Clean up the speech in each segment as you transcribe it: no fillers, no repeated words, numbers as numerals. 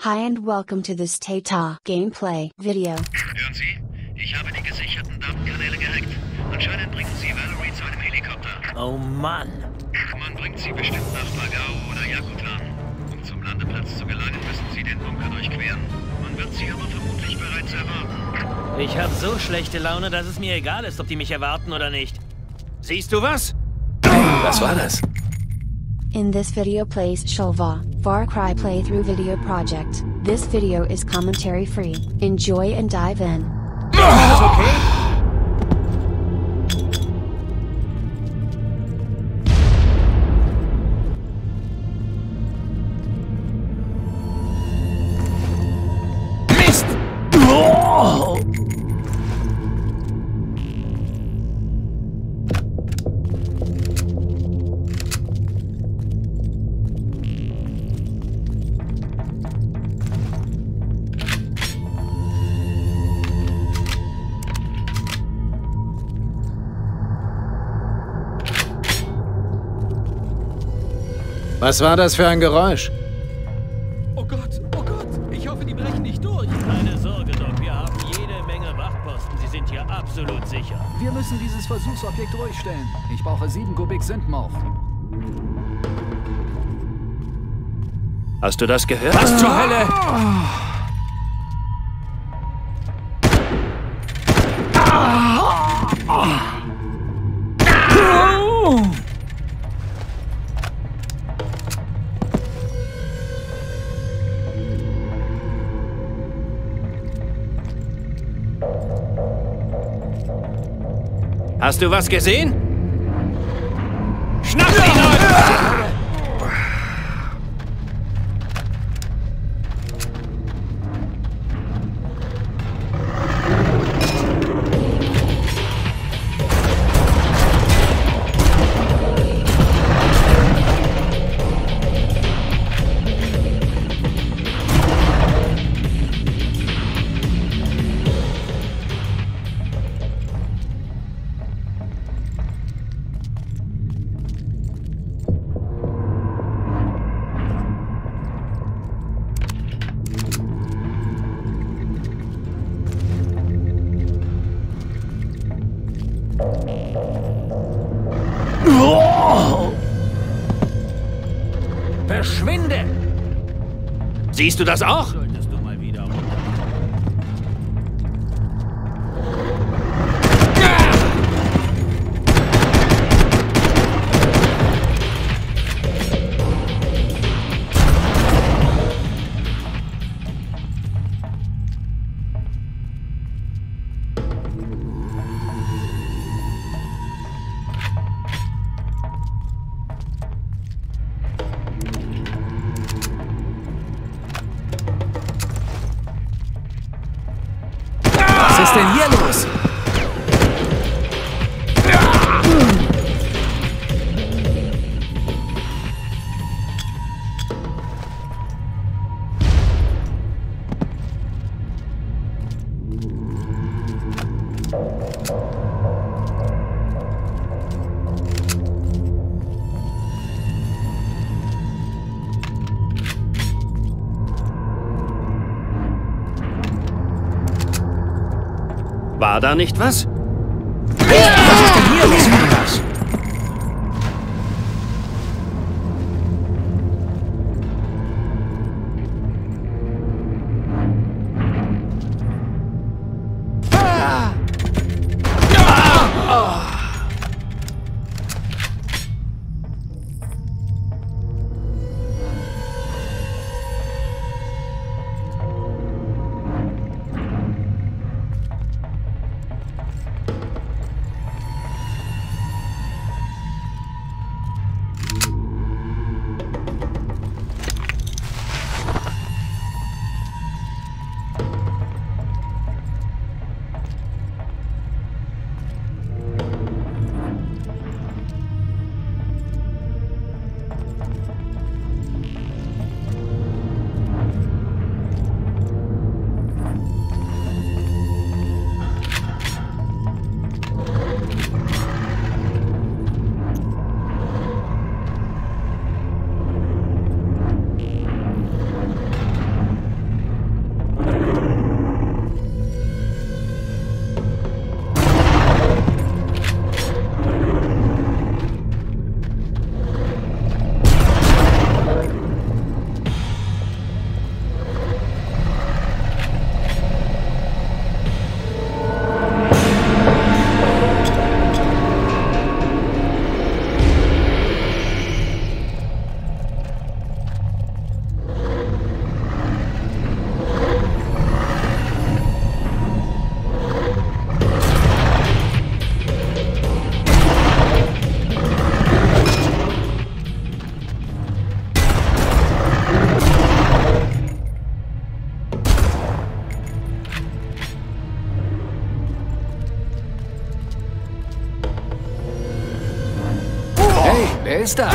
Hi and welcome to this TETA gameplay video. Hören Sie? Ich habe die gesicherten Datenkanäle gehackt. Anscheinend bringen Sie Valerie zu einem Helikopter. Oh Mann! Man bringt sie bestimmt nach Pagao oder Yakutan. Um zum Landeplatz zu gelangen, müssen Sie den Bunker durchqueren. Man wird Sie aber vermutlich bereits erwarten. Ich habe so schlechte Laune, dass es mir egal ist, ob die mich erwarten oder nicht. Siehst du was? Was war das? In this video plays Sholva, Far Cry playthrough video project. This video is commentary free. Enjoy and dive in. Ist das okay? Was war das für ein Geräusch? Oh Gott, ich hoffe, die brechen nicht durch. Keine Sorge, Doc, wir haben jede Menge Wachposten. Sie sind hier absolut sicher. Wir müssen dieses Versuchsobjekt ruhig stellen. Ich brauche 7 Kubik Sintmauch. Hast du das gehört? Was zur Hölle? Hast du was gesehen? Schnapp die Verschwinde! Siehst du das auch? Solltest du mal wieder. Was ist denn hier los? War da nicht was? Was ist denn hier los? Wer ist da?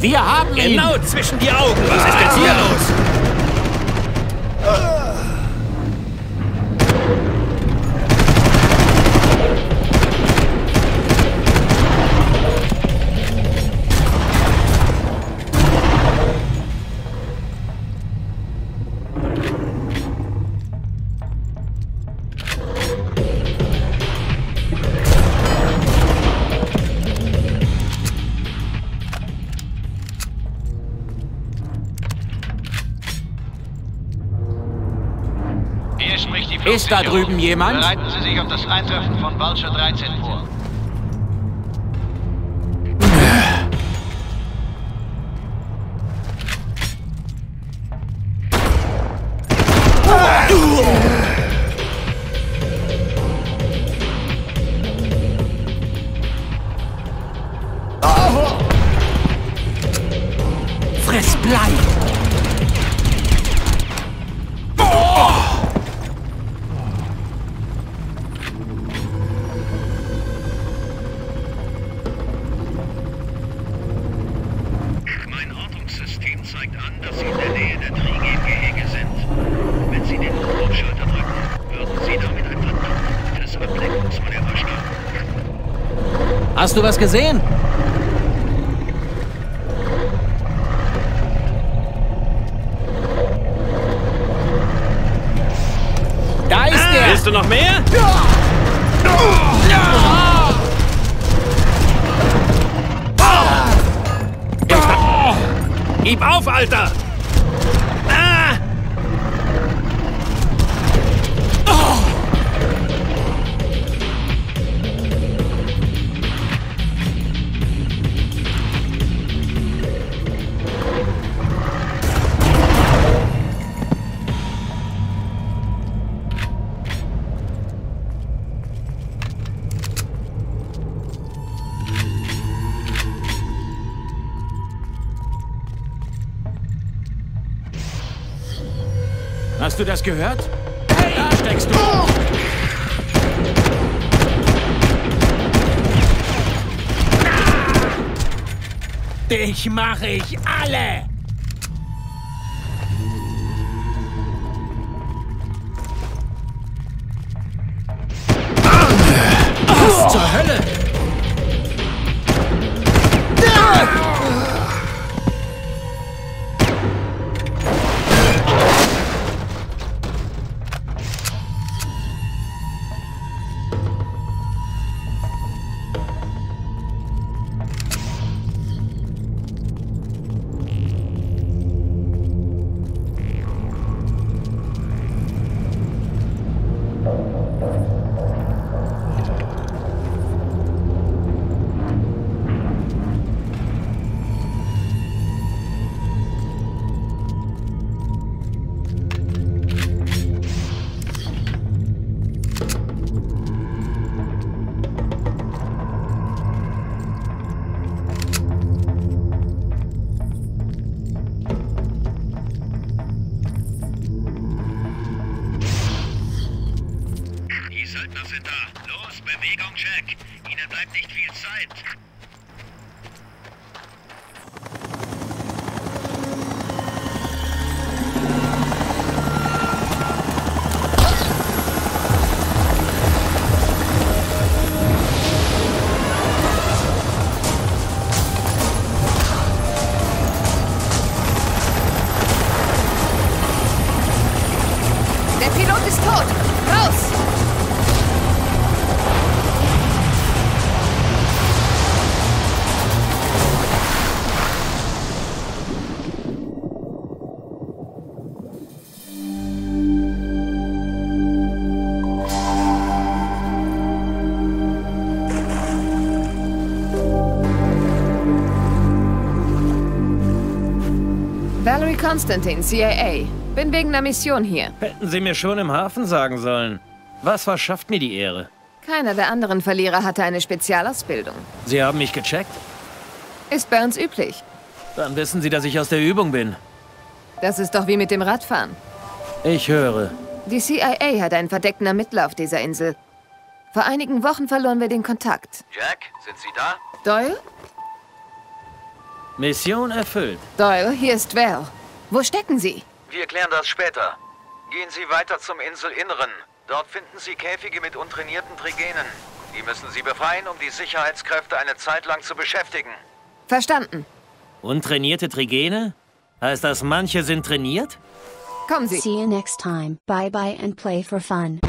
Wir haben ihn! Genau zwischen die Augen! Was ist jetzt hier los? Ist da drüben jemand? Bereiten Sie sich auf das Eintreffen von Walscha 13 vor. Friss Blei! Hast du was gesehen? Da ist er! Willst du noch mehr? Ja. Ja. Ja. Ja. Gib auf, Alter! Hast du das gehört? Hey, da steckst du! Oh. Dich mache ich alle! Was zur Hölle? Konstantin, CIA. Bin wegen einer Mission hier. Hätten Sie mir schon im Hafen sagen sollen. Was verschafft mir die Ehre? Keiner der anderen Verlierer hatte eine Spezialausbildung. Sie haben mich gecheckt? Ist bei uns üblich. Dann wissen Sie, dass ich aus der Übung bin. Das ist doch wie mit dem Radfahren. Ich höre. Die CIA hat einen verdeckten Ermittler auf dieser Insel. Vor einigen Wochen verloren wir den Kontakt. Jack, sind Sie da? Doyle? Mission erfüllt. Doyle, hier ist Val. Wo stecken Sie? Wir klären das später. Gehen Sie weiter zum Inselinneren. Dort finden Sie Käfige mit untrainierten Trigenen. Die müssen Sie befreien, um die Sicherheitskräfte eine Zeit lang zu beschäftigen. Verstanden. Untrainierte Trigene? Heißt das, manche sind trainiert? Kommen Sie. See you next time. Bye bye and play for fun.